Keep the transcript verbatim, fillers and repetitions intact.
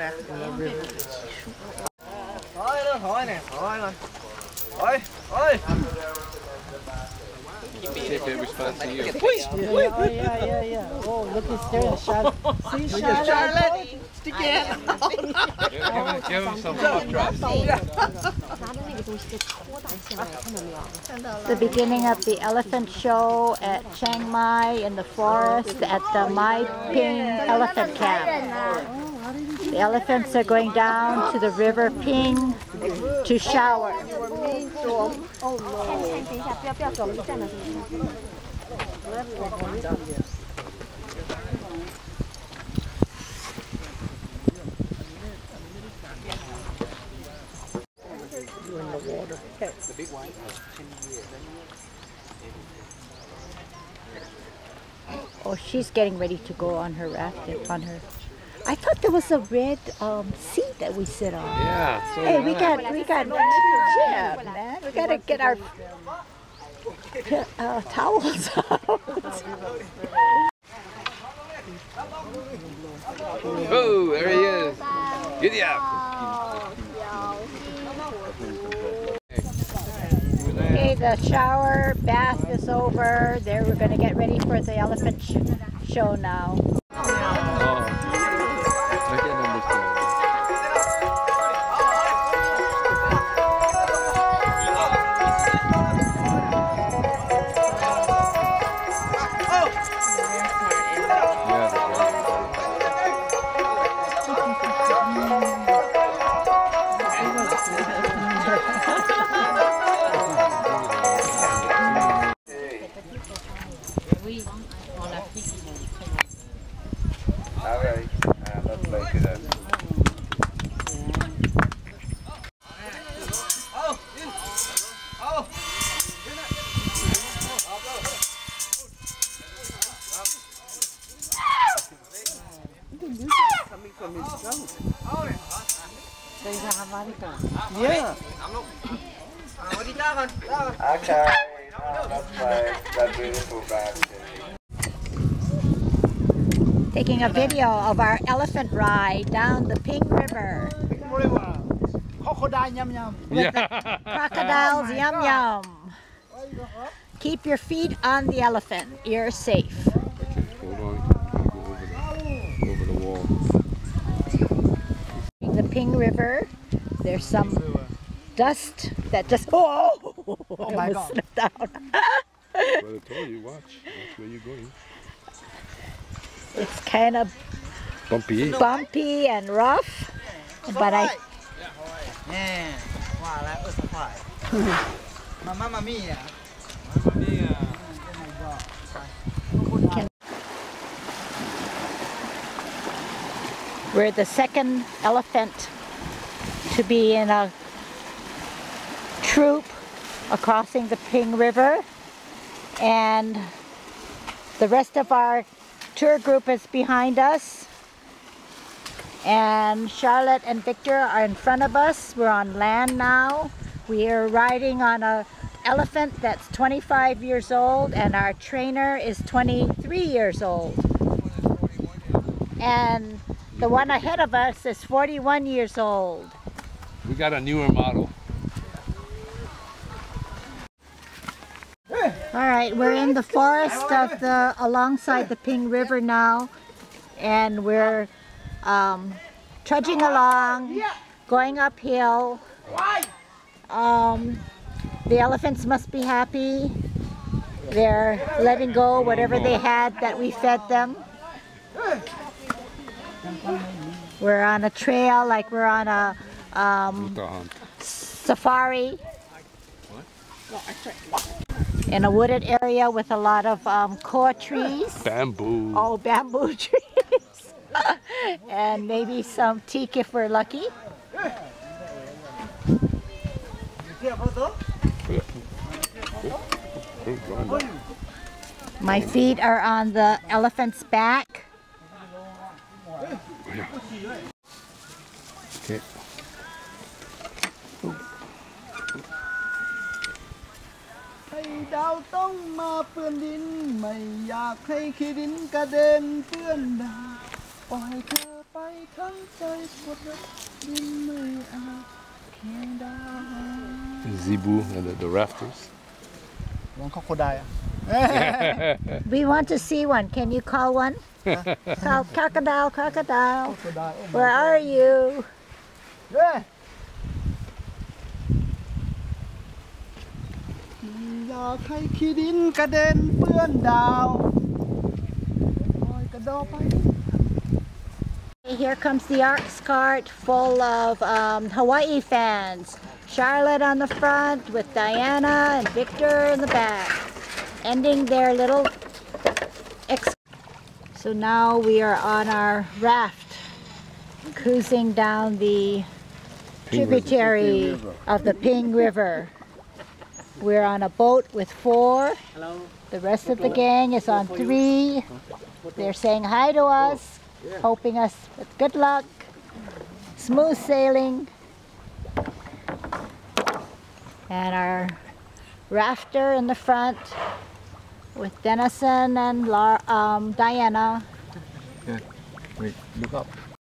back to the river. Yeah, yeah, yeah, yeah. Oh, look, he's staring at Charlotte. See, Charlotte? Charlotte, stick your hand out. Give him some hot drops. The beginning of the elephant show at Chiang Mai in the forest at the Mae Ping Elephant Camp. The elephants are going down to the river Ping to shower. In the water. The big one was ten years. Oh, she's getting ready to go on her raft. On her, I thought there was a red um, seat that we sit on. Yeah. So hey, we got, we got, yeah, man. We gotta get our uh, towels out. Oh, there he is. Get it out. Okay, the shower bath is over. There, we're going to get ready for the elephant sh show now. Yeah. Okay, that's beautiful. Taking a video of our elephant ride down the Ping River. Yeah. Crocodiles, yum yum. Keep your feet on the elephant. You're safe. The Ping River. There's some dust that just oh, oh my God, slipped out. Well, I told you, watch, watch where you're going. It's kind of bumpy, bumpy and rough, but I. Yeah. Wow, that was fun. Mamma mia. Mamma mia. Oh my God. We're the second elephant to be in a troop crossing the Ping River, and the rest of our tour group is behind us, and Charlotte and Victor are in front of us. We're on land now. We are riding on an elephant that's twenty-five years old, and our trainer is twenty-three years old, and the one ahead of us is forty-one years old. We got a newer model. All right, we're in the forest of the alongside the Ping River now, and we're um, trudging along, going uphill. Um, the elephants must be happy. They're letting go whatever they had that we fed them. We're on a trail, like we're on a Um, safari in a wooded area with a lot of um, core trees, bamboo, oh bamboo trees, and maybe some teak if we're lucky. My feet are on the elephant's back. Okay. ไปทั้งใจปวดรักดินไม่อาจเคียงดาว Zebu and the, the rafters. One crocodile. We want to see one. Can you call one? Call crocodile, crocodile. Crocodile. Oh, where God. Are you? Yeah.อยากให้ขี้ดินกระเด็นเปื้อนดาวลอยกระโดดไป Here comes the ox cart full of um, Hawaii fans. Charlotte on the front with Diana and Victor in the back, ending their little ex. So now we are on our raft, cruising down the tributary of the Ping River. We're on a boat with four. The rest of the gang is on three. They're saying hi to us. Hoping us with good luck, smooth sailing, and our rafter in the front with Dennison and Laura, um, Diana. Yeah. Wait, look up.